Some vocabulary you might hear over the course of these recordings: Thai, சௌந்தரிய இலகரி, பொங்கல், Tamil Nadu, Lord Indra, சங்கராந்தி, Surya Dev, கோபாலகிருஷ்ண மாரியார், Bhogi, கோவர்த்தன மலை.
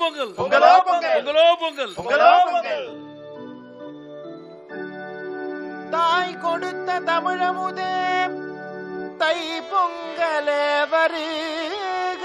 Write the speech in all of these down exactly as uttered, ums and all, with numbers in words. பொங்கல் பொங்கலோ பொங்கல் பொங்கலோ பொங்கல் பொங்கலோ பொங்கல். தாய் கொடுத்த தமிழமுதே தை பொங்கலே வருக,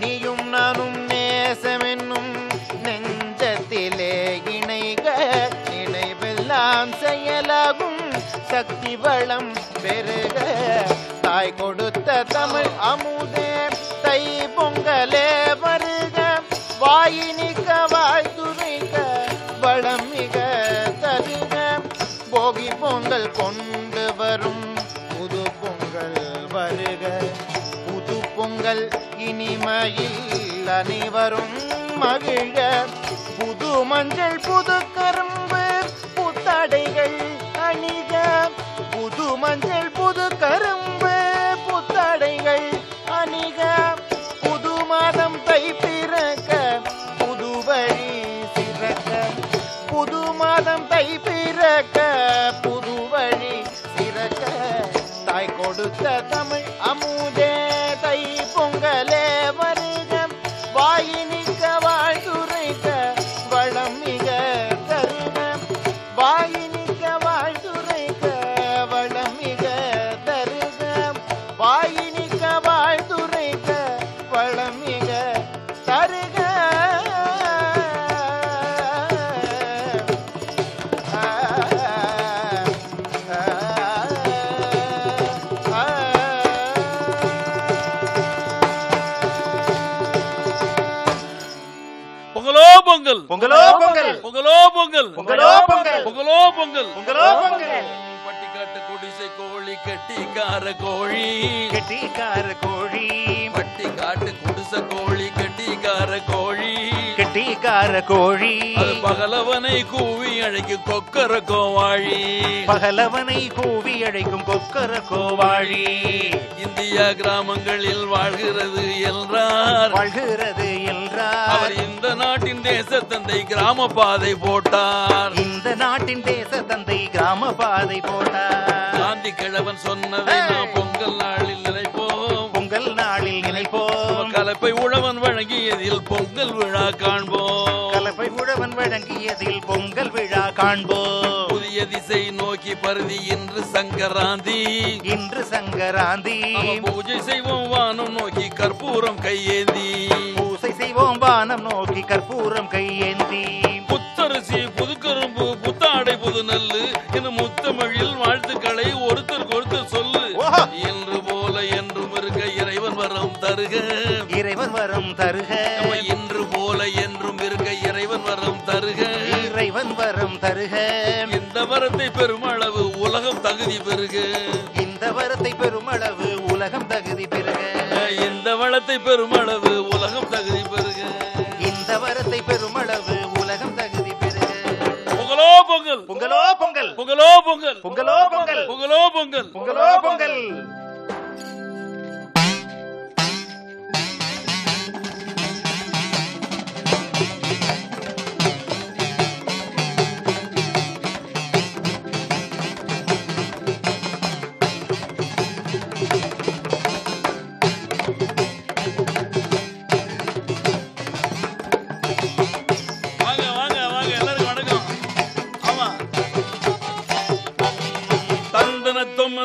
நீயும் நானும் நேசமென்னும் நெஞ்சத்திலே இணைக, நினைவெல்லாம் செயலாகும் சக்தி வளம் பெருக. தாய் கொடுத்த தமிழ் அமுதே தை பொங்கலே வருக, வாயினிக்க வாழ்த்துரைக்க வளம் மிக தருக. போகி பொங்கல் கொண்டு வரும் புது பொங்கல் வருக, புது பொங்கல் இனிமையில் அனைவரும் மகிழ. புது மஞ்சள் புது கரும்பு புத்தாடைகள் அணிக, புது மஞ்சள் புது கரும்பு புத்தாடைகள் அணிக. புது மாதம் தை பிறக்க புது வழி சிறக்க, புது மாதம் தை பிறக்க புது வழி சிறக்க. தாய் கொடுத்த தமிழ் அமுதே தை பொங்கலே வருக, வாயினிக்க வாழ்த்துரைக்க வளம் மிக தருக. வாயினிக்க வாழ்த்துரைக்க வளம் மிக தருக. வாயினிக்க வாழ்த்துரைக்க வளம் மிக தருக. பொங்கல் பொங்கலோ பொங்கல் பொங்கலோ பொங்கல் பொங்கலோ பொங்கல் பொங்கலோ பொங்கல் பொங்கலோ பொங்கல். பட்டிக்காட்டு குடிசை கோழி கெட்டிக்கார கோழி கெட்டிக்கார கோழி, பட்டிக்காட்டு குடிசை கோழி கெட்டிக்கார கோழி கெட்டிக்கார கோழி. பகலவனை கூவி அழைக்கும் கொக்கர கோவாழி பகலவனை கூவி அழைக்கும் கொக்கர கோவாழி. இந்தியா கிராமங்களில் வாழ்கிறது என்றார் வாழ்கிறது என்றார் அவர் இந்த நாட்டின் தேச தந்தை கிராம பாதை போட்டார் இந்த நாட்டின் தேச தந்தை கிராம பாதை போட்டார். காந்தி கிழவன் சொன்னதை நாம் பொங்கல் நாளில் நினைப்போம் பொங்கல் நாளில் நினைப்போம். கலப்பை உழவன் வழங்கியதில் பொங்கல் விழா காண்போம் கலப்பை உழவன் வழங்கியதில் பொங்கல் விழா காண்போம். புதிய திசை நோக்கி பருதி இன்று சங்கராந்தி இன்று சங்கராந்தி, பூஜை செய்வோம் வானம் நோக்கி கற்பூரம் கையேந்தி பூஜை செய்வோம் வானம் நோக்கி கற்பூரம் கையேந்தி. புத்தரிசி புதுக்கரும்பு புத்தாடை புது நல்லு என முத்தமிழில் வாழ்த்துக்களை ஒருத்தருக்கு ஒருத்தர் சொல்லு. இன்று போல என்றும் இருக்க இறைவன் வரம் தருக இறைவன் வரம் தருக. இன்று போல என்றும் இருக்க இறைவன் வரம் தருக இறைவன் வரம் தருக. இந்த வரத்தை பெருமளவு உலகம் தகுதி பெறுக இந்த வரத்தை பெருமளவு உலகம் தகுதி பெறுக. இந்த வளத்தை பெருமளவு உலகம் தகுதி பெறுக இந்த வரத்தை பெருமளவு உலகம் தகுதி பெறுக. பொங்கலோ பொங்கல் பொங்கலோ பொங்கல் பொங்கலோ பொங்கல் பொங்கலோ பொங்கல் பொங்கலோ பொங்கல் பொங்கலோ பொங்கல்.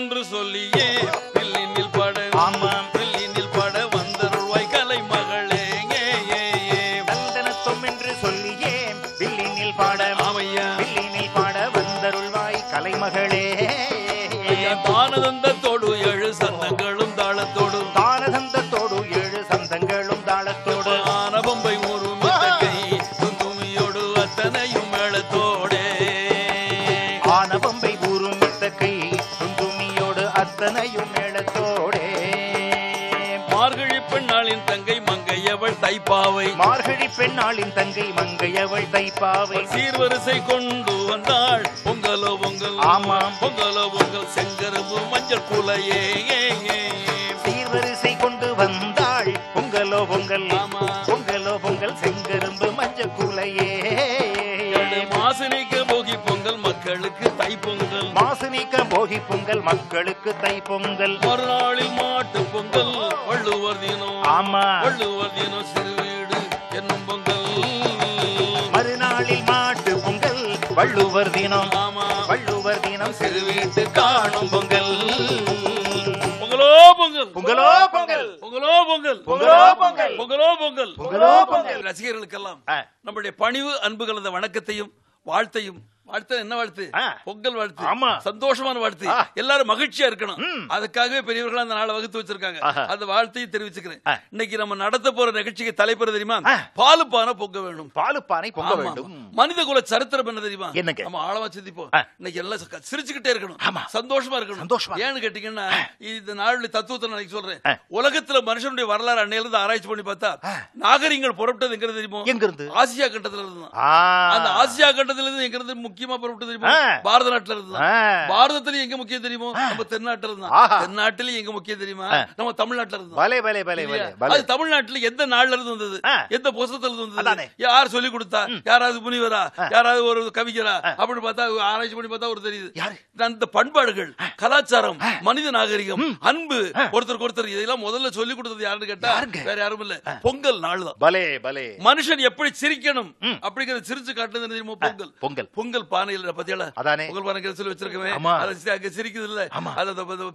என்று சொல்லியே பில்லினில் பட ஆமாம் பில்லினில் பட வந்தருள்வாய் கலை மகளே. தந்தனத்தும் என்று சொல்லியே பில்லினில் பாட ஆமையா பில்லினில் பாட வந்தருள்வாய் கலை மகளே. தானதந்தத்தோடு ஏழு சந்தங்களும் தாளத்தோடு தானதந்தத்தோடு ஏழு சந்தங்களும் தாளத்தோடு ஆனபம்பை ஒரு கை தைப்பாவை மார்கழி பெண்ணாளின் தங்கை மங்கையவள் தைப்பாவை சீர்வரிசை கொண்டு வந்தாள் பொங்கலோ பொங்கல் ஆமா பொங்கலோ பொங்கல் செங்கரும்பு மஞ்சள் குலையே சீர்வரிசை கொண்டு வந்தாள் பொங்கலோ பொங்கல் ஆமா பொங்கலோ பொங்கல் செங்கரும்பு மஞ்சள் குலையே மாசினிக்கு போகி பொங்கல் மக்களுக்கு தை பொங்கல் மாசினிக்கு போகி பொங்கல் மக்களுக்கு தை பொங்கல் ஒரு நாளில் மாட்டு பொங்கல் வள்ளுவர் தினம் ஆமா வள்ளுவர் தினம் சிறுவீடு என்னும் பொங்கல் மறுநாளில் மாட்டு பொங்கல் வள்ளுவர் தினம் ஆமா வள்ளுவர் தினம் சிறுவீடு காணும் பொங்கல் பொங்கலோ பொங்கல் பொங்கலோ பொங்கல் பொங்கலோ பொங்கல் பொங்கலோ பொங்கல் பொங்கலோ பொங்கல் பொங்கலோ பொங்கல் ரசிகர்களுக்கெல்லாம் நம்முடைய பணிவு அன்பு கலந்த வணக்கத்தையும் வாழ்த்தையும் வாழ்த்து என்ன வாழ்த்து பொங்கல் வாழ்த்து ஆமா சந்தோஷமான வாழ்த்து எல்லாரும் மகிழ்ச்சியா இருக்கணும் அதுக்காகவே பெரியவர்கள் அந்த நாளை வகுத்து வச்சிருக்காங்க அந்த வாழ்த்தையும் தெரிவிச்சுக்கிறேன் இன்னைக்கு நம்ம நடத்த போற நிகழ்ச்சிக்கு தலைப்பு தெரியுமா பாலுப்பானை பொங்க வேணும் பாலுப்பானை பொங்க வேண்டும் மனித குல சரித்திரம் என்ன தெரியுமா நம்ம ஆழமா சிந்திப்போம் இன்னைக்கு எல்லாம் சிரிச்சுக்கிட்டே இருக்கணும் சந்தோஷமா இருக்கணும் சந்தோஷமா ஏன்னு கேட்டீங்கன்னா இந்த நாளுடைய தத்துவத்தை நான் சொல்றேன் உலகத்துல மனுஷனுடைய வரலாறு அன்னையில இருந்து ஆராய்ச்சி பண்ணி பார்த்தா நாகரிகங்கள் புறப்பட்டது எங்க தெரியுமா எங்க இருந்து ஆசியா கண்டத்துல இருந்து அந்த ஆசியா கண்டத்துல இருந்து எங்க இருந்து முக்கியமா புறப்பட்டு தெரியுமா பாரத நாட்டில இருந்தா பாரதத்திலும் எங்க முக்கியம் தெரியுமா நம்ம தென்னாட்டில இருந்தா தென்னாட்டிலும் எங்க முக்கியம் தெரியுமா நம்ம தமிழ்நாட்டில இருந்தா அது தமிழ்நாட்டில எந்த நாள்ல இருந்து வந்தது எந்த புஸ்தத்துல இருந்து வந்தது யார் சொல்லி கொடுத்தா யாராவது புனிவரா யாராவது ஒரு கவிஞரா அப்படின்னு பார்த்தா ஆராய்ச்சி பண்ணி பார்த்தா ஒரு தெரியுது அந்த பண்பாடுகள் கலாச்சாரம் மனித நாகரிகம் அன்பு ஒருத்தருக்கு ஒருத்தர் இதெல்லாம் முதல்ல சொல்லி கொடுத்தது யாருன்னு கேட்டா வேற யாரும் இல்ல பொங்கல் நாள் தான் மனுஷன் எப்படி சிரிக்கணும் அப்படிங்கறத சிரிச்சு காட்டுறது தெரியுமா பொங்கல் பொங்கல் பொங்கல் பானையில பத்தியால பொங்கல் பானை சொல்லி வச்சிருக்கேன்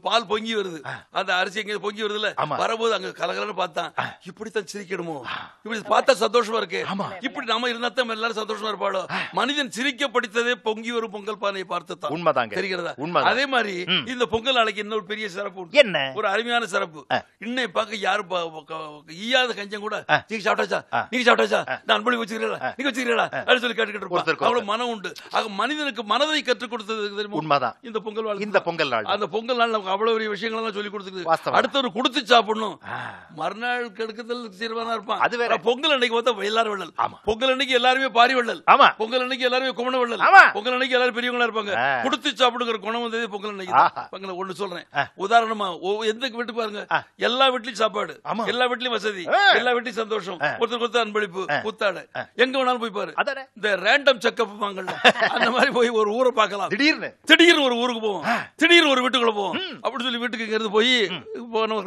பால் பொங்கி வருது அந்த அரிசி எங்க பொங்கி வருது இல்ல வரும்போது அங்க கலகலன்னு பார்த்தான் இப்படித்தான் சிரிக்கணுமோ இப்படி பார்த்தா சந்தோஷமா இருக்கு இப்படி நாம இருந்தா தான் எல்லாரும் சந்தோஷமா இருப்பாளோ மனிதன் சிரிக்க படித்ததே பொங்கி வரும் பொங்கல் பானையை பார்த்துதான் உண்மைதாங்க தெரிகிறதா அதே மாதிரி இந்த பொங்கல் நாளைக்கு இன்னொரு பெரிய சிறப்பு என்ன ஒரு அருமையான சிறப்பு இன்னை பார்க்க யாரும் ஈயாத கஞ்சம் கூட நீங்க சாப்பிட்டாச்சா நீங்க சாப்பிட்டாச்சா நான் அன்பளி வச்சுக்கிறேன் நீங்க வச்சுக்கிறேன் அப்படின்னு சொல்லி கேட்டுக்கிட்டு இருப்பாங்க அவ்வளவு மனம் உண்டு மனிதனுக்கு மனதை கற்றுக் கொடுத்தது உண்மைதான் இந்த பொங்கல் இந்த பொங்கல் நாள் அந்த பொங்கல் நாள் நமக்கு அவ்வளவு பெரிய விஷயங்கள் எல்லாம் சொல்லி கொடுத்துருக்கு அடுத்தவர் கொடுத்து சாப்பிடணும் மறுநாள் கெடுக்கதல் சீர்வானா இருப்பான் அது வேற பொங்கல் அன்னைக்கு பார்த்தா எல்லாரும் வள்ளல் பொங்கல் அன்னைக்கு எல்லாருமே பாரி வள்ளல் பொங்கல் அன்னைக்கு எல்லாருமே குமண வள்ளல் பொங்கல் அன்னைக்கு எல்லாரும் பெரியவங்களா இருப்பாங்க கொடுத்து சாப்பிடுங்கிற குணம் வந்தது பொங்கல் அன்னைக்கு ஒண்ணு சொல்றேன் உதாரணமா எந்த வீட்டு பாருங்க எல்லா வீட்லயும் சாப்பாடு எல்லா வீட்லயும் வசதி எல்லா வீட்லயும் சந்தோஷம் ஒருத்தர் கொடுத்த அன்பளிப்பு கூத்தாடு எங்க வேணாலும் போய் பாரு இந்த ரேண்டம் செக்அப் வாங்கல அந்த மாதிரி போய் ஒரு ஊரை பார்க்கலாம் திடீர்னு திடீர்னு ஒரு ஊருக்கு போவோம் திடீர்னு ஒரு வீட்டுக்குள்ள போவோம் அப்படின்னு சொல்லி வீட்டுக்கு போய்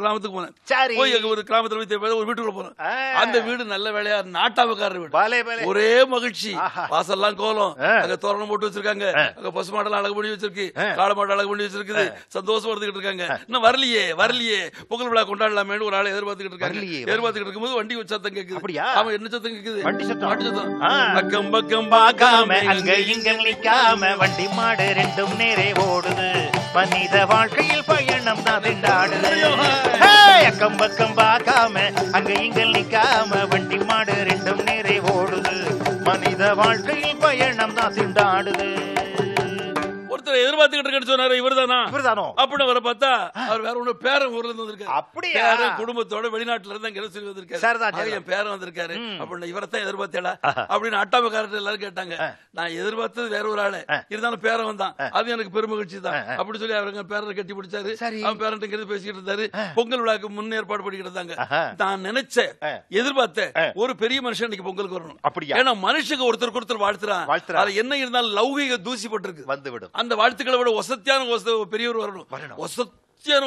கிராமத்துக்கு போனேன் போய் ஒரு கிராமத்துல போய் ஒரு வீட்டுக்குள்ள போனோம் அந்த வீடு நல்ல வேலையா நாட்டாமக்காரர் வீடு ஒரே மகிழ்ச்சி வாசல்லாம் கோலம் அங்க தோரணம் போட்டு வச்சிருக்காங்க அங்க பசு மாடெல்லாம் அழகு பண்ணி வச்சிருக்கு காளை மாடு அழகு பண்ணி வச்சிருக்குது சந்தோஷமா இருந்துகிட்டு இருக்காங்க இன்னும் வரலையே வரலையே பொங்கல் விழா கொண்டாடலாமேன்னு ஒரு ஆளை எதிர்பார்த்துக்கிட்டு இருக்காங்க எதிர்பார்த்துக்கிட்டு இருக்கும்போது வண்டி சத்தம் கேக்குது அவன் என்ன சத்தம் கேக்குது வண்டி சத்தம் பக்கம் பக்கம் பார்க்காம வண்டி மாடு ரெண்டும் நேரே ஓடுது மனித வாழ்க்கையில் பயணம் தான் அக்கம் பக்கம் பார்க்காம அங்க இங்க நிக்காம வண்டி மாடு ரெண்டும் நேரே ஓடுது மனித வாழ்க்கையில் பயணம் தான் திண்டாடுது ஒருத்தர் எதிர்பார்த்துக்கிட்டு இருக்கேன்னு சொன்னாரு இவர்தானோ அப்படின்னு அவரை பார்த்தா அவர் வேற ஒண்ணு பேரன் ஊர்ல இருந்து வந்திருக்காரு அப்படியே குடும்பத்தோட வெளிநாட்டுல இருந்து அங்க சொல்லி வந்திருக்காரு என் பேரன் வந்திருக்காரு அப்படின்னு இவரத்தான் எதிர்பார்த்தேடா அப்படின்னு அட்டாமக்காரர்கள் எல்லாரும் கேட்டாங்க நான் எதிர்பார்த்தது வேற ஒரு ஆளு இருந்தாலும் பேரன் வந்தான் அது எனக்கு பெருமகிழ்ச்சி தான் அப்படின்னு சொல்லி அவருங்க பேரனை கட்டி பிடிச்சாரு அவன் பேரன்ட்டு பேசிக்கிட்டு இருந்தாரு பொங்கல் விழாக்கு முன்னேற்பாடு பண்ணிக்கிட்டு இருந்தாங்க நான் நினைச்ச எதிர்பார்த்த ஒரு பெரிய மனுஷன் இன்னைக்கு பொங்கலுக்கு வரணும் அப்படியா ஏன்னா மனுஷங்க ஒருத்தருக்கு ஒருத்தர் வாழ்த்துறான் அதுல என்ன இருந்தாலும் லௌகிக தூசிப்பட்டிருக்கு வந்துவிடும் அந்த வாழ்த்துக்களை விட வசதியான பெரியவர் வரணும்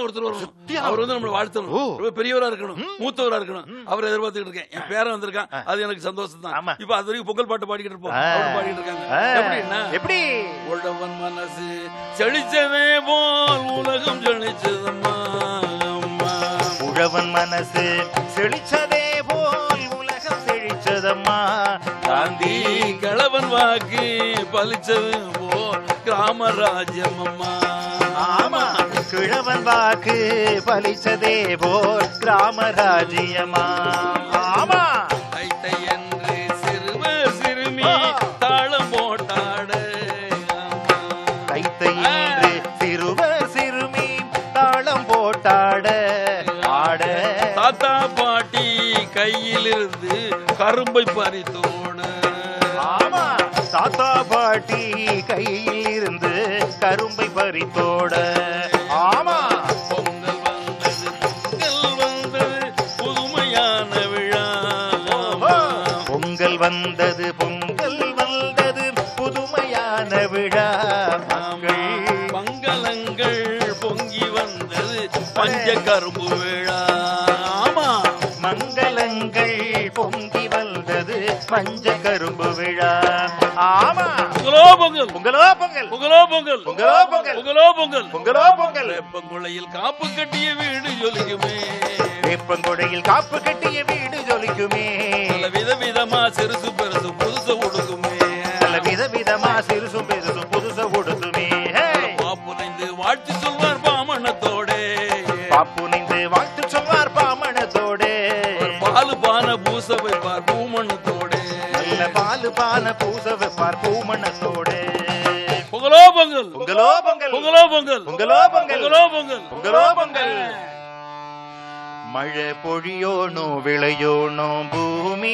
ஒருத்தர் வரணும் அவர் வந்து நம்மளை வாழ்த்தணும் பெரியவரா இருக்கணும் மூத்தவரா இருக்கணும் அவர் எதிர்பார்த்துக்கிட்டு இருக்கேன் என் பேரன் வந்திருக்கான் அது எனக்கு சந்தோஷம் தான் இப்ப அது வரைக்கும் பொங்கல் பாட்டு பாடிக்கிட்டு இருப்போம் பாடிக்கிட்டு இருக்காங்க எப்படி உழவன் மனசு செழிச்சவே போல் உலகம் செழிச்சதம்மா உழவன் மனசு செழிச்சதே போல் உலகம் செழிச்சதம்மா காந்தி கிழவன் வாக்கு பழிச்சது போல் ராமராஜ்யம் அம்மா ஆமா கிழவன் வாக்கு பலிச்சதே போல் ராமராஜ்யமா ஆமா தைத்தை என்று சிறுவர் சிறுமி தாளம் போட்டாடு தைத்தை என்று சிறுவர் சிறுமி தாளம் போட்டாட ஆட தாத்தா பாட்டி கையிலிருந்து அரும்பை பறித்தோடு. ஆமா தாத்தா பாட்டி கையில் இருந்து கரும்பை பறித்தோட. ஆமா பொங்கல் வந்தது, பொங்கல் வந்தது, புதுமையான விழா. பொங்கல் வந்தது, பொங்கல் வந்தது, புதுமையான விழா. மங்களங்கள் பொங்கி வந்தது, பஞ்ச கரும்பு விழா. ஆமா மங்களங்கள் பொங்கி வந்தது, பஞ்ச கரும்பு விழா. ஆமா பொங்கல் பொங்கலோ பொங்கல், பொங்கலோ பொங்கல், பொங்கலோ பொங்கல், பொங்கலோ பொங்கல், பொங்கலோ பொங்கல். வேப்பங்குளையில் காப்பு கட்டிய வீடு ஜொலிக்குமே, வேப்பங்குளையில் காப்பு கட்டிய வீடு ஜொலிக்குமே. பல விதவிதமா சிறுசு பெருசு புதுச உடுக்குமே, பல விதவிதமா சிறுசு பெருசு புதுச உடுக்குமே. பாப்புனைந்து வாழ்த்து சொல்வார் பாமணத்தோடே, பாப்புனைந்து வாழ்த்து சொல்வார் பாமணத்தோடே. பாலு பான பூச வைப்பார் பூமணத்தோடே, பாலு பான பூச வைப்பார் பூமணத்தோடு. பொங்கலோ பொங்கல், பொங்கலோ பொங்கல், பொங்கலோ பொங்கல், பொங்கலோ பொங்கல், பொங்கலோ பொங்கல், பொங்கலோ பொங்கல். மழை பொழியோனோ விளையோனோ பூமி,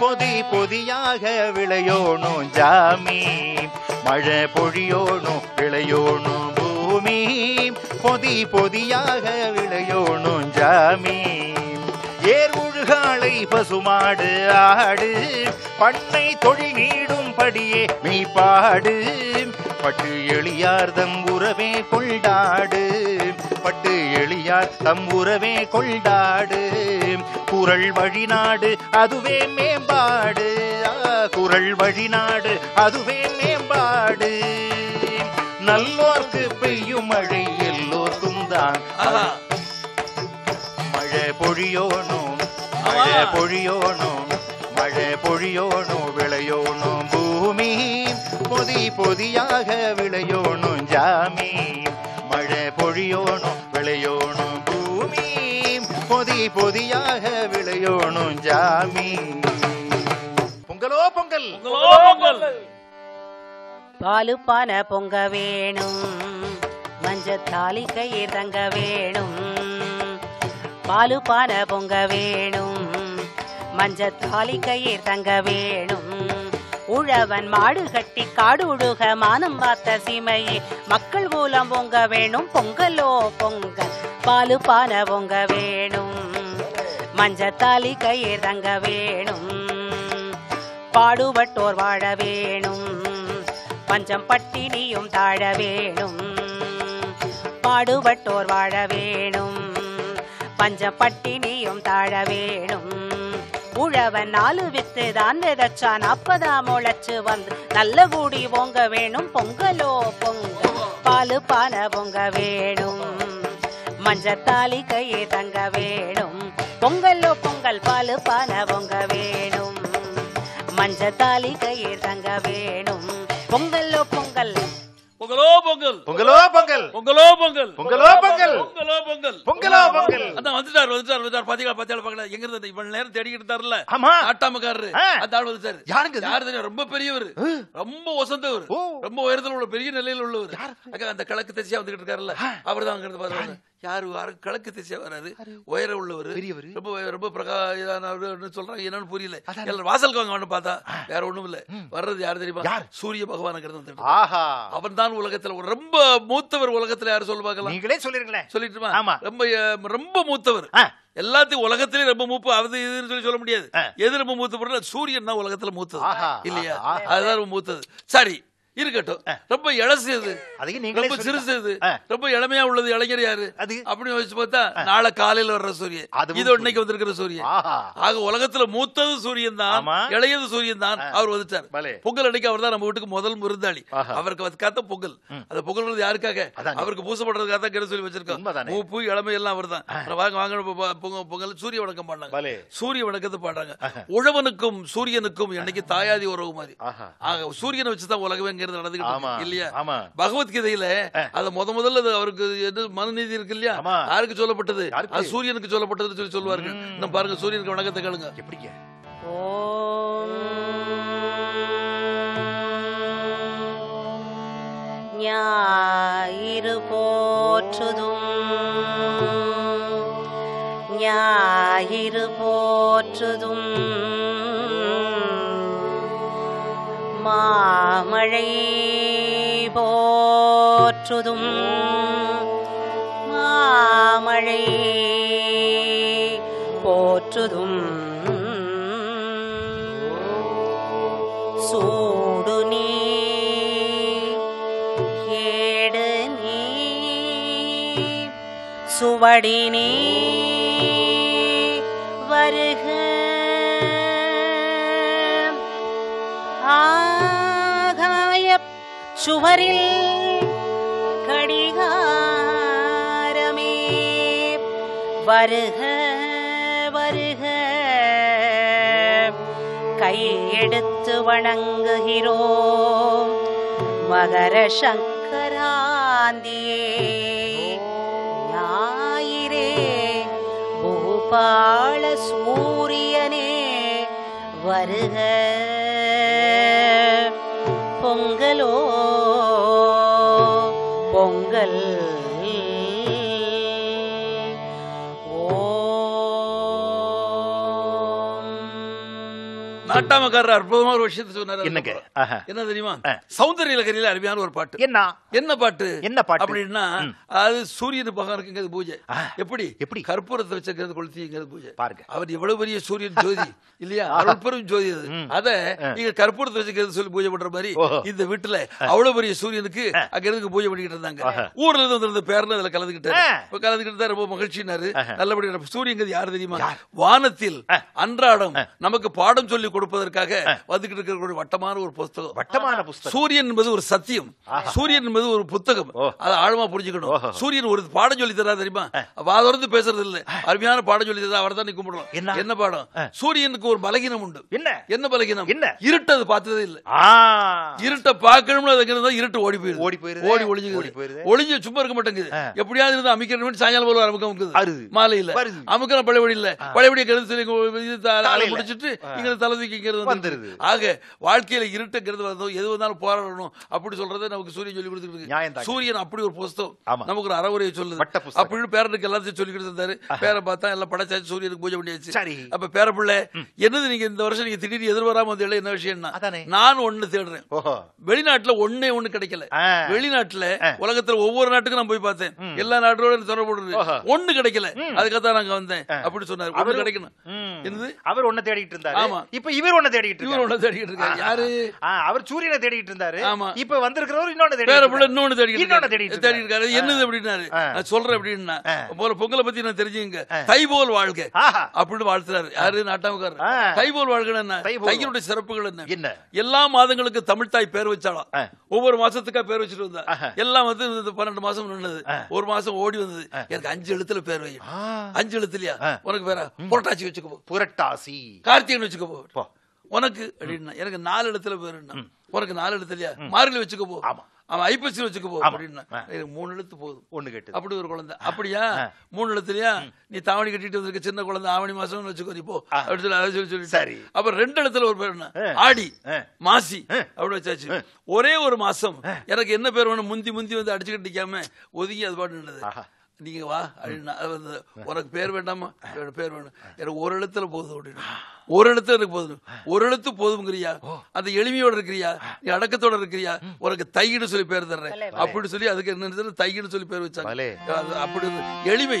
பொதி பொதியாக விளையோனோ ஜாமி. மழை பொழியோனோ விளையோனோ பூமி, பொதி பொதியாக விளையோனோ ஜாமி. ஏர் உழுகாலை பசுமாடு ஆடு, பண்ணை தொழில் நீடும் படியே மெய்ப்பாடு. பட்டு எளியார் தம் உறவே கொண்டாடு, பட்டு எளியார் தம் உறவே கொண்டாடு. குரல் வழிநாடு அதுவே மேம்பாடு, குரல் வழிநாடு அதுவே மேம்பாடு. நல்லோர்க்கு பெய்யும் மழை எல்லோர்க்கும் தான். மழை பொழியோனும், மழை பொழியோனும், மழை பொழியோனும் விளையோனும் பூமி, பொதி பொதியாக விளையோனும் ஜாமி. மழை பொழியோனும் விளையோனும் பூமி, பொதி பொதியாக விளையோனும் ஜாமி. பொங்கலோ பொங்கல், பொங்கலோ பொங்கல். பாலுப்பான பொங்க வேணும், மஞ்சத்தாலி கையை தங்க வேணும். பாலுப்பான பொங்க வேணும், மஞ்சத்தாலி கயிர் தங்க வேணும். உழவன் மாடு கட்டி காடு உழுக மானம் பார்த்த சீமையே, மக்கள் கூலம் பொங்க வேணும். பொங்கலோ பொங்கல், பாலுப்பான பொங்க வேணும், மஞ்சத்தாலி கயிர் தங்க வேணும். பாடுபட்டோர் வாழ வேணும், பஞ்சம் பட்டினியும் தாழ வேணும். பாடுபட்டோர் வாழ வேணும், பஞ்சம் பட்டினியும் தாழ வேணும். உழவன் நாலு வித்து தான் விதச்சா, நாற்பதாம் முளைச்சு வந்து நல்ல கூடி பொங்க வேணும். பொங்கலோ பொங்கல், பாலுப்பான பொங்க வேணும், மஞ்சத்தாலி கையை தங்க வேணும். பொங்கலோ பொங்கல், பாலுப்பான பொங்க வேணும், மஞ்சத்தாலி கையை தங்க வேணும். பொங்கலோ பொங்கல், பொங்கலோ பொங்கல், பொங்கலோ பொங்கல், பொங்கலோ பொங்கல், பொங்கலோ பொங்கல், பொங்கலோ பொங்கல், பொங்கலோ பொங்கல். அந்த வந்துட்டார், வந்துட்டார், வந்துட்டார். பாத்தீங்களா, பாத்தீங்களா, பாக்கல எங்க இருந்து இவ்வளவு நேரம் தேடிக்கிட்டு இருந்தாருல. ஆமா ஆட்டாமக்காரரு அந்த ஆள் வந்துட்டாரு. யாருங்க? யாரு? ரொம்ப பெரியவர், ரொம்ப ஒசந்தவர், ரொம்ப உயரத்துல உள்ள பெரிய நிலையில உள்ளவர். அந்த கிழக்கு திசையா வந்துகிட்டு இருக்காருல்ல, அவர்தான் அங்க இருந்து பாருங்க. யாரு கிழக்கு திசை வராரு, உயர உள்ளவர், ரொம்ப ரொம்ப பிரகாசமானவர்னு சொல்றாங்க. என்னன்னு புரியல. எல்லாரும் வாசலுக்கு வாங்க, பார்த்தா வேற ஒண்ணும் இல்ல. வர்றது யாரு தெரியுமா? சூரிய பகவானுங்கிறது. அவன் தான் உலகத்துல ரொம்ப மூத்தவர். உலகத்துல யாரு சொல்லு பார்க்கலாம்? நீங்களே சொல்லிருக்கேன், சொல்லிட்டுமா? ஆமா, ரொம்ப ரொம்ப மூத்தவர். எல்லாத்தையும் உலகத்திலேயே ரொம்ப மூப்பு அது இதுன்னு சொல்லி சொல்ல முடியாது. எது ரொம்ப மூத்த பொருள்? சூரியன் தான் உலகத்துல மூத்தது இல்லையா? அதுதான் ரொம்ப மூத்தது. சரி இருக்கட்டும். ரொம்ப இளசியது, ரொம்ப சிறுசது, ரொம்ப இளமையா உள்ளது இளைஞர் யாரு அப்படின்னு யோசிச்சு பார்த்தா, நாளை காலையில வர்ற சூரியன் இதோ இன்னைக்கு வந்திருக்கிற சூரியன். ஆக உலகத்துல மூத்தது சூரியன் தான், இளையது சூரியன் தான். அவர் வந்துட்டார். பொங்கல் அன்னைக்கு அவர் தான் நம்ம வீட்டுக்கு முதல் விருந்தாளி. அவருக்கு காத்த பொங்கல். அந்த பொங்கல் யாருக்காக? அவருக்கு பூசப்படுறதுக்காக தான் சொல்லி வச்சிருக்காங்க. மூப்பு இளமை எல்லாம் அவர் தான். வாங்க வாங்க பொங்கல். சூரிய வணக்கம் பாடுறாங்க, சூரிய வணக்கத்தை பாடுறாங்க. உழவனுக்கும் சூரியனுக்கும் என்னைக்கு தாயாதி உறவு மாதிரி. ஆக சூரியனை வச்சுதான் உலகமே பகவத்கீதையில அது முத முதல்ல அவருக்கு மனுநீதி இருக்கு இல்லையா? யாருக்கு சொல்லப்பட்டது? சூரியனுக்கு சொல்லப்பட்டது சொல்லி சொல்லுவார்கள். நம்ம பாருங்க, சூரியனுக்கு வணக்கத்தை கேளுங்க. எப்படிங்க? ஓம் ஞாயிறு போற்றுதும், ஞாயிறு போற்றுதும், மாமழை போற்றுதும் மாமழை போற்றுதும் சூடு நீ கேடு நீ சுவடி நீ வருக ஆகமயப் சுவரில் கடிகாரமே வருக வருக கையெடுத்து வணங்குகிறோம் மகர சங்கராந்தியே ஞாயிறே பூபாள சூரியனே வருக பொங்கலோ பொங்கல் நாட்டாமக்காரர் அற்புதமா ஒரு விஷயத்தை சொன்னாரு. என்னங்க என்ன தெரியுமா, சௌந்தரிய இலகரியில அருமையான ஒரு பாட்டு. என்ன என்ன பாட்டு என்ன பாட்டு அப்படின்னா, அது சூரியன் பகவானுக்குங்கிறது பூஜை. எப்படி எப்படி கற்பூரத்தை வச்சுக்கிறது கொளுத்திங்கிறது பூஜை. பாருங்க, அவர் எவ்வளவு பெரிய சூரியன் ஜோதி இல்லையா, அருட்பெரும் ஜோதி. அது அதை நீங்க கற்பூரத்தை வச்சுக்கிறது சொல்லி பூஜை பண்ற மாதிரி இந்த வீட்டுல அவ்வளவு பெரிய சூரியனுக்கு அங்க இருந்து பூஜை பண்ணிக்கிட்டு இருந்தாங்க. ஊர்ல இருந்து வந்திருந்த பேர்ல இதுல கலந்துகிட்டாரு. கலந்துகிட்டு தான் ரொம்ப மகிழ்ச்சினாரு. நல்லபடியா சூரியங்கிறது யாரு தெரியுமா, வானத்தில் அன்றாடம் நமக்கு பாடம் சொல்லி கொடுப்பதற்காக வந்துகிட்டு இருக்கிற வட்டமான ஒரு புத்தகம். வட்டமான புத்தகம். சூரியன் என்பது ஒரு சத்தியம். சூரியன் என்பது ஒரு புத்தகம். அதை ஆழமா புரிஞ்சுக்கணும். சூரியன் ஒரு பாடம் சொல்லி தரா தெரியுமா, வாதோர்ந்து பேசுறது இல்ல, அருமையான பாடம் சொல்லி தரா. அவர் தான் கும்பிடுறோம். என்ன பாடம்? சூரியனுக்கு ஒரு பலகீனம் உண்டு. என்ன என்ன பலகீனம்? என்ன இருட்டு. அது பார்த்ததே இல்ல. இருட்ட பார்க்கணும்னு அதுக்கு இருட்டு ஓடி போயிரு ஓடி போயிரு ஓடி ஒளிஞ்சு ஒளிஞ்சு சும்மா இருக்க மாட்டேங்குது. எப்படியாவது இருந்து அமைக்கணும். சாயங்காலம் போல அமுக்கம் மாலையில அமுக்கம் பழையபடி இல்ல. பழையபடி கருத்து முடிச்சுட்டு இங்க தலை வாழ்க்கையில இருட்டுங்கிறது எது வந்தாலும் போராடணும். அப்படி சொல்றதை நமக்கு சூரியன் சொல்லி கொடுத்துருக்கு. சூரியன் அப்படி ஒரு புஸ்தகம் நமக்கு ஒரு அறவுரையை சொல்லுது. அப்படின்னு பேரனுக்கு எல்லாத்தையும் சொல்லிக்கிட்டு இருந்தாரு. பேரை பார்த்தா எல்லாம் படைச்சாச்சு, சூரியனுக்கு பூஜை பண்ணியாச்சு. அப்ப பேர பிள்ளை என்னது, நீங்க இந்த வருஷம் நீங்க திடீர்னு எதிர்வராம வந்து என்ன விஷயம்னா, நான் ஒண்ணு தேடுறேன். வெளிநாட்டுல ஒன்னே ஒண்ணு கிடைக்கல. வெளிநாட்டுல உலகத்துல ஒவ்வொரு நாட்டுக்கும் நான் போய் பார்த்தேன். எல்லா நாட்டோட தொடர்பு ஒண்ணு கிடைக்கல. அதுக்காகத்தான் நாங்க வந்தேன் அப்படின்னு சொன்னாரு. ஒண்ணு கிடைக்கணும் என்னது, அவர் ஒண்ணு தேடிட்டு இருந்தாரு. ஆமா, இப்ப இவர் ஒண்ணு தேடிட்டு இருக்காரு. யாரு அவர்? சூரியனை தேடிட்டு இருந்தாரு. இப்ப வந்திருக்கிறவர் இன்னொன்னு தேடிட்டு இருக்காரு. என்னது அப்படின்னாரு. நான் சொல்றேன் அப்படின்னா, பொங்கலை பத்தி நான் தெரிஞ்சுங்க. தைபோல் வாழ்க அப்படின்னு வாழ்த்துறாரு. யாரு? நாட்டாமக்காரர். தைபோல் வாழ்க்கை என்ன, தையனுடைய சிறப்புகள் என்ன, என்ன எல்லா மாதங்களுக்கு தமிழ் தாய் பேர் வச்சாலும் ஒவ்வொரு மாசத்துக்கா பேர் வச்சுட்டு வந்தா எல்லாம் வந்து பன்னெண்டு மாசம் நின்னது. ஒரு மாசம் ஓடி வந்தது. எனக்கு அஞ்சு எழுத்துல பேர் வையும். அஞ்சு எழுத்துலயா? உனக்கு பேரா புரட்டாசி வச்சுக்கோ, புரட்டாசி கார்த்திகன் வச்சுக்கோ. உனக்கு அப்படின்னா எனக்கு நாலு இடத்துல போயிருந்தா. உனக்கு நாலு இடத்துலயா? மார்கழி வச்சுக்க போ. ஆமா, அவன் ஐப்பசி வச்சுக்க போ அப்படின்னா எனக்கு மூணு எழுத்து போதும். ஒண்ணு கேட்டு அப்படி ஒரு குழந்தை. அப்படியா? மூணு எழுத்துலயா? நீ தாவணி கட்டிட்டு வந்திருக்க சின்ன குழந்தை ஆவணி மாசம் வச்சுக்கோ நீ போ அப்படின்னு சொல்லி அதை சொல்லி சொல்லி சரி. அப்ப ரெண்டு இடத்துல ஒரு பேருனா ஆடி மாசி அப்படின்னு வச்சாச்சு. ஒரே ஒரு மாசம் எனக்கு என்ன பேர் வேணும், முந்தி முந்தி வந்து அடிச்சுக்கிட்டு நிக்காம ஒதுங்கி அது பாட்டு நின்னது. நீங்க வா அப்படின்னா உனக்கு பேர் வேண்டாமா, பேர் வேணும். எனக்கு ஒரு எழுத்துல போதும் அப்படின்னு. ஒரு எழுத்துல எனக்கு போதும். ஒரு எழுத்து போதும்ங்கிறியா? அந்த எளிமையோட இருக்கிறியா? நீ அடக்கத்தோட இருக்கிறியா? உனக்கு தையின்னு சொல்லி பேர் தர்றேன் அப்படின்னு சொல்லி அதுக்கு என்ன தையின்னு சொல்லி பேர் வச்சாங்க. அப்படி எளிமை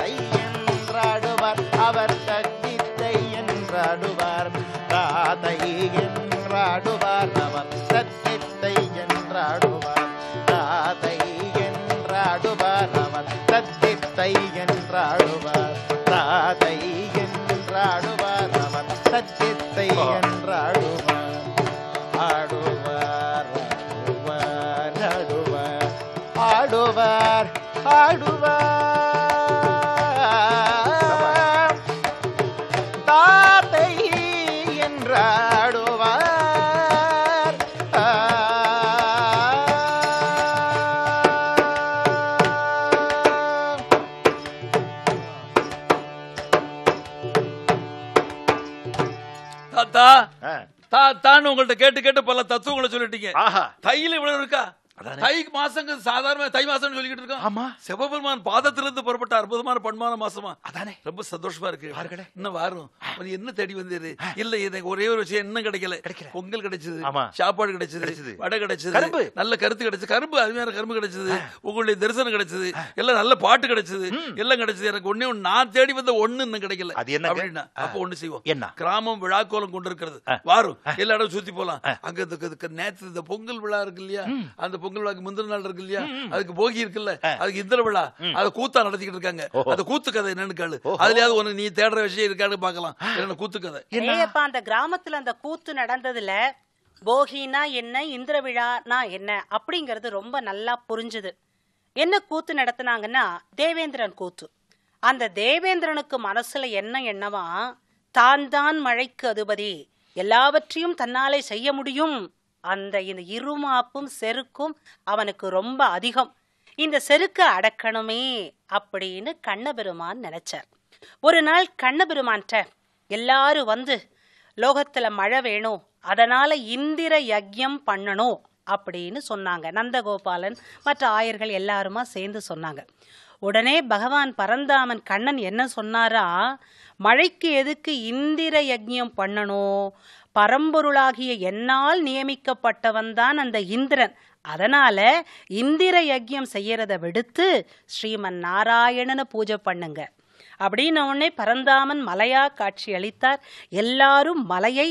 தையன்றாடுவார் அவர் தத்தி தையன்றாடுவார், தாதையின் ராடுவார் அவர் தத்தித்தை என்றாடுவார், தாதை என்றாடுவார் அவர் தத்தித்தை என்றாடுவார், தாதை என்றாடுவார் அவர் தத்தித்தை என்றாடுவார், ஆடுவார் ஆடுவார் ஆடுவார் ஆடுவார் ஆடுவார், தாதை என்றாடுவார். உங்கள்கிட்ட கேட்டு கேட்டு பல தத்துவங்களை சொல்லிட்டீங்க. தையில இவ்வளவு இருக்கா? தை மாசங்க சாதாரண தை மாசம் சொல்லிக்கிட்டு இருக்கோம். சிவபெருமான் பாதத்திலிருந்து புறப்பட்ட அற்புதமான பண்பான மாசமா அதானே. ரொம்ப சந்தோஷமா இருக்கு. இன்னும் வாரம் என்ன தேடி வந்தது இல்ல, இது ஒரே ஒரு விஷயம் இன்னும் கிடைக்கல. பொங்கல் கிடைச்சது, சாப்பாடு கிடைச்சது, வடை கிடைச்சது, நல்ல கருத்து கிடைச்சது, கரும்பு அருமையான கரும்பு கிடைச்சது, உங்களுடைய தரிசனம் கிடைச்சது, எல்லாம் நல்ல பாட்டு கிடைச்சது, எல்லாம் கிடைச்சது. எனக்கு ஒன்னே ஒண்ணு, நான் தேடி வந்த ஒண்ணு இன்னும் கிடைக்கல. அப்படின்னா அப்ப ஒண்ணு செய்வோம். என்ன கிராமம் விழாக்கோலம் கொண்டு இருக்கிறது, வாரும் எல்லா இடம் சுத்தி போலாம். அங்க நேற்று இந்த பொங்கல் விழா இருக்கு இல்லையா, அந்த பொங்கல் விழாக்கு முந்தின நாள் இருக்கு இல்லையா, அதுக்கு போகி இருக்குல்ல, அதுக்கு இந்திர விழா, அத கூத்தா நடத்திக்கிட்டு இருக்காங்க. அந்த கூத்து கதை என்னன்னு கேளு, அதுலயாவது ஒண்ணு நீ தேடுற விஷயம் இருக்கான்னு பாக்கலாம். என்ன கூத்து கதை? இல்லையப்பா, அந்த கிராமத்துல அந்த கூத்து நடந்ததுல போகினா என்ன, இந்திர விழானா என்ன அப்படிங்கறது ரொம்ப நல்லா புரிஞ்சுது. என்ன கூத்து நடத்தினாங்கன்னா தேவேந்திரன் கூத்து. அந்த தேவேந்திரனுக்கு மனசுல என்ன என்னவா, தான் தான் மழைக்கு அதிபதி, எல்லாவற்றையும் தன்னாலே செய்ய முடியும். அந்த இந்த இருமாப்பும் செருக்கும் அவனுக்கு ரொம்ப அதிகம். இந்த செருக்கு அடக்கணுமே அப்படின்னு கண்ணபெருமான் நினைச்சார். ஒரு நாள் கண்ணபெருமான்கிட்ட எல்லாரும் வந்து லோகத்துல மழை வேணும், அதனால இந்திர யஜ்யம் பண்ணணும் அப்படின்னு சொன்னாங்க. நந்தகோபாலன் மற்ற ஆயர்கள் எல்லாருமா சேர்ந்து சொன்னாங்க. உடனே பகவான் பரந்தாமன் கண்ணன் என்ன சொன்னாரா, மழைக்கு எதுக்கு இந்திர யஜ்யம் பண்ணணும், பரம்பொருளாகிய என்னால் நியமிக்கப்பட்டவன் தான் அந்த இந்திரன், அதனால இந்திர யஜ்யம் செய்யறதை விடுத்து ஸ்ரீமன் நாராயணனை பூஜை பண்ணுங்க அப்படின்னு. உடனே பரந்தாமன் மலையா காட்சி அளித்தார். எல்லாரும் மலையை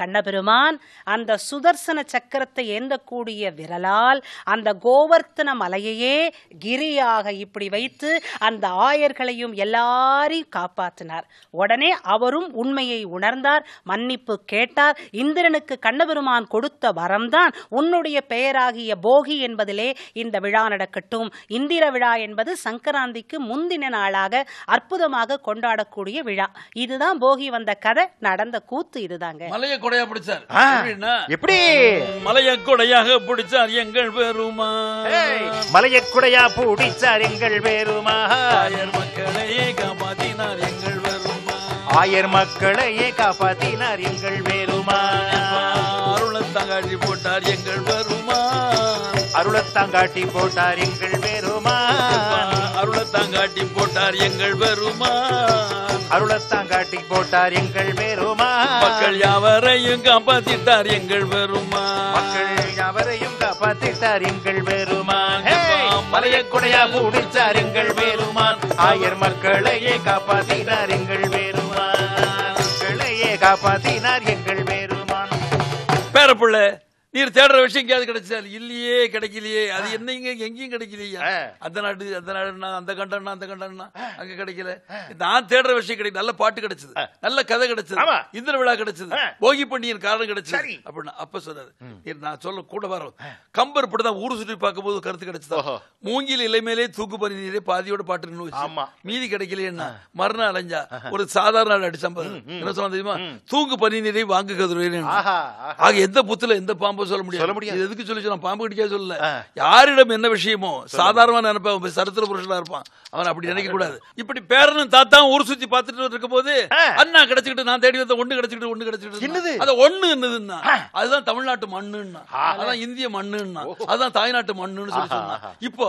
கண்ணபெருமான் அந்த சுதர்சன சக்கரத்தை ஏந்தக்கூடிய விரலால் அந்த கோவர்த்தன மலையையே கிரியாக இப்படி வைத்து அந்த ஆயர்களையும் எல்லாரையும் காப்பாற்றினார். உடனே அவரும் உண்மையை உணர்ந்தார், மன்னிப்பு கேட்டார். இந்திரனுக்கு கண்ணபெருமான் கொடுத்த வரம்தான் உன்னுடைய பெயராகிய போகி என்பதிலே இந்த விழா நடக்கட்டும். இந்திர விழா என்பது சங்கராந்திக்கு முந்தின நாளாக அற்புதமாக கொண்டாடக்கூடிய விழா. இதுதான் போகி வந்த கதை, நடந்த கூத்து இதுதாங்க. கொடையா பிடிச்சார், எப்படி மலையை கொடையாக பிடிச்சார் எங்கள் பெருமா, மலையை கொடையா பிடிச்சார் எங்கள் பெருமா, ஆயர் மக்களையே காப்பாத்தினார் எங்கள் பெருமா, ஆயர் மக்களையே காப்பாத்தினார் எங்கள் பெருமா, அருளத்தாங்காட்டி போட்டார் எங்கள் பெருமா, அருளத்தாங்காட்டி போட்டார் எங்கள் பெருமா, அருளத்தாங்காட்டி போட்டார் எங்கள் பெருமா, அருளத்தாங்காட்டி போட்டார் எங்கள் பெருமா, மக்கள் யாவரையும் காப்பாத்திட்டார் எங்கள் பெருமா, மக்கள் யாவரையும் காப்பாத்திட்டார் எங்கள் பெருமான், மலையை கொடையா பிடிச்சார் எங்கள் பெருமான், ஆயர் மக்களையே காப்பாத்தினார் எங்கள் பெருமான், மக்களையே காப்பாத்தினார் எங்கள் பெருமான். பேரப்புள்ள நீர் தேடுற விஷயம் எங்கேயாவது கிடைச்சாரு? இல்லையே, கிடைக்கலையே. அது என்னங்க எங்கேயும் கிடைக்கலையா? அந்த நாடு அந்த நாடுனா அந்த கண்டனா அந்த கண்டனா அங்க கிடைக்கல. நான் தேடுற விஷயம் கிடைக்கும். நல்ல பாட்டு கிடைச்சது, நல்ல கதை கிடைச்சது, இந்திர விழா கிடைச்சது, போகி பண்டிகையின் காரணம் கிடைச்சது அப்படின்னா அப்ப சொல்லாது. நான் சொல்ல கூட வரோம், கம்பர் இப்படிதான் ஊர் சுற்றி பார்க்கும் போது கருத்து கிடைச்சதா, மூங்கில் இலைமையிலே தூக்கு பண்ணி நீரே பாதியோட பாட்டு நின்று மீதி கிடைக்கலையா, மறுநாள் அலைஞ்சா ஒரு சாதாரண நாள் அடிச்சா என்ன சொன்னா தெரியுமா, தூங்கு பண்ணி நீரை வாங்கு கதிரேன்னு. ஆக எந்த புத்துல எந்த பாம்பு சொல்ல முடியாது. எதுக்கு சொல்லி பாம்பு கடிக்க சொல்லல, யாரிடம் என்ன விஷயமோ சாதாரணமா நினைப்பேன், சரித்திர புருஷனா இருப்பான் அவன், அப்படி நினைக்க கூடாது. இப்படி பேரனும் தாத்தா ஊர் சுத்தி பார்த்துட்டு இருக்கும் போது அண்ணா கிடைச்சிட்டு நான் தேடி வந்த ஒண்ணு கிடைச்சிட்டு ஒண்ணு கிடைச்சிட்டு அது ஒண்ணு என்னதுன்னா அதுதான் தமிழ்நாட்டு மண்ணுன்னா, அதான் இந்திய மண்ணுன்னா, அதுதான் தாய்நாட்டு மண்ணுன்னு சொல்லி சொன்னா. இப்போ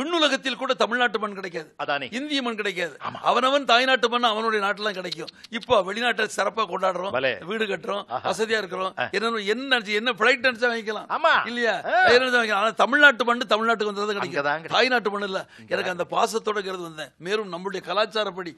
விண்ணுலகத்தில் கூட தமிழ்நாட்டு மண் கிடைக்காது, இந்திய மண் கிடைக்காது, அவனவன் தாய்நாட்டு மண் அவனுடைய நாட்டுல கிடைக்கும். இப்போ வெளிநாட்டை சிறப்பா கொண்டாடுறோம், வீடு கட்டுறோம், வசதியா இருக்கிறோம், என்ன என்ன என்ன பிளைட் தமிழ்நாட்டு மண்ணு தமிழ்நாட்டுக்கு வந்தது கிடைக்காது, தாய்நாட்டு மண்ணு இல்ல. எனக்கு அந்த பாசத்தோட வந்தேன். மேலும் நம்மளுடைய கலாச்சாரப்படி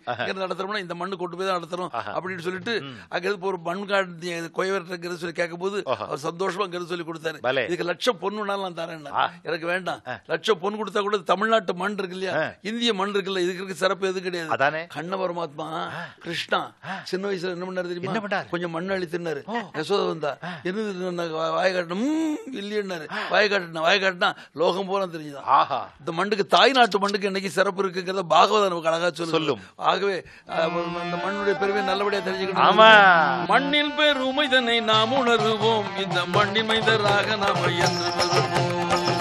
நடத்துறோம்னா இந்த மண்ணு கொண்டு போய் தான் நடத்துறோம் அப்படின்னு சொல்லிட்டு அங்கிருந்து ஒரு மண் காடு கோயவர்கிட்ட சொல்லி கேட்கும் போது அவர் சந்தோஷமா அங்கிருந்து சொல்லி கொடுத்தாரு. இதுக்கு லட்சம் பொண்ணுனாலும் நான் தரேன், எனக்கு வேண்டாம். லட்சம் பொண்ணு கொடுத்தா கூட தமிழ்நாட்டு மண் இருக்கு இல்லையா, இந்திய மண் இருக்குல்ல, இதுக்கு இருக்கு சிறப்பு எது கிடையாது. கண்ண பரமாத்மா கிருஷ்ணா சின்ன வயசுல என்ன பண்ணாரு தெரியுமா, கொஞ்சம் மண் அள்ளி தின்னாரு. யசோதா வந்தா என்ன லோகம் போல தெரிஞ்சது. இந்த மண்ணுக்கு தாய்நாட்டு மண்ணுக்கு இன்னைக்கு சிறப்பு இருக்குங்கிறத பாகவதம் நமக்கு அழகா சொல்லும். ஆகவே அந்த மண்ணுடைய பெருமை நல்லபடியா தெரிஞ்சுக்கணும். மண்ணின் பெருமை தன்னை நாம் உணர்வோம், இந்த மண்ணின் மைந்தராக நாம்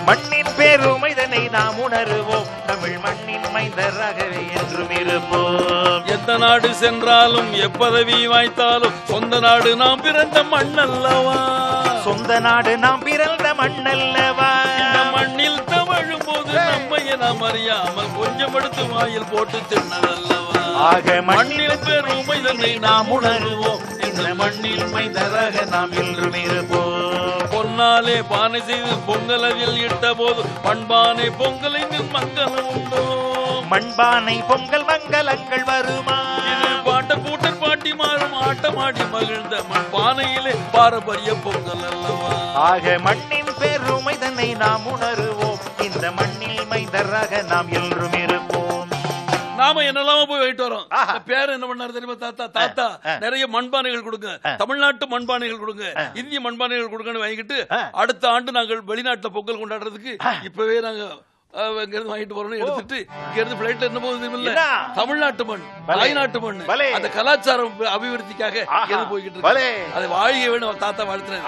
மண்ணின் பெருமை தன்னை நாம் உணர்வோம், தமிழ் மண்ணின் மைந்தராகவே என்றும் இருப்போம். எந்த நாடு சென்றாலும் எப்பதவி வாய்த்தாலும் சொந்த நாடு நாம் பிறந்த மண்ணல்லவா, சொந்த நாடு நாம் பிறந்த மண்ணல்லவா, மண்ணில் தவழும் போது நம்மைய நாம் அறியாமல் கொஞ்சம் எடுத்து வாயில் போட்டு தின்னதல்லவா. ஆக மண்ணில் பெருமை தன்னை நாம் உணர்வோம், இந்த மண்ணில் மைந்தராக நாம் என்றும் இருப்போம். பொன்னாலே பானை செய்து பொங்கலவில் இட்ட போது பண்பானை பொங்கலை மங்களம் உண்டோ, மண்பானை பொங்கல் மங்களங்கள் வருமா, பாட்ட கூட்டர் பாட்டி மாறும் ஆட்டமாடி மகிழ்ந்த மண் பானையிலே பாரம்பரிய பொங்கல் அல்லவா. ஆக மண்ணின் பெருமை தன்னை நாம் உணர்வோம், இந்த மண்ணில் மைந்தராக நாம் என்றும் இருப்போம். நாம என்னெல்லாம் போய் வைட்டு வரோம். பேர் என்ன பண்ணாரு தெரியுமா, தாத்தா தாத்தா நிறைய மண்பானைகள் கொடுங்க, தமிழ்நாட்டு மண்பானைகள் கொடுங்க, இந்திய மண்பானைகள் கொடுங்கன்னு வாங்கிட்டு அடுத்த ஆண்டு நாங்கள் வெளிநாட்டுல பொங்கல் கொண்டாடுறதுக்கு இப்பவே நாங்க வாங்கிட்டு போறோம். எடுத்துட்டு இங்கிருந்து பிளைட்ல என்ன போகுது, தமிழ்நாட்டு மண் தாய்நாட்டு மண், அந்த கலாச்சார அபிவிருத்திக்காக போய்கிட்டு இருக்கு. அது வாழியவே நம்ம தாத்தா வாழ்த்துறேன்.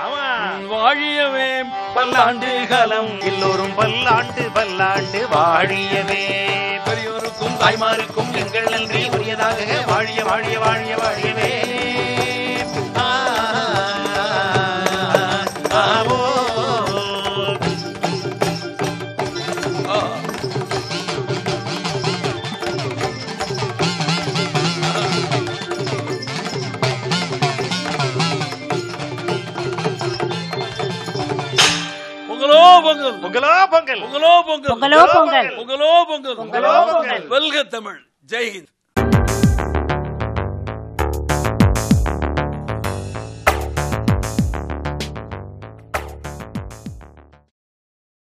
வாழியவே பல்லாண்டு காலம், எல்லோரும் பல்லாண்டு பல்லாண்டு வாழியவே, பெரியோருக்கும் தாய்மாருக்கும் எங்கள் நன்றி உரியதாக, வாழிய வாழிய வாழிய வாழியவே. பொங்கலோ பொங்கல், பொங்கலோ பொங்கல், பொங்கலோ பொங்கல், பொங்கலோ பொங்கல், பொங்கலோ பொங்கல். வெல்க தமிழ், ஜெய் ஹிந்த்.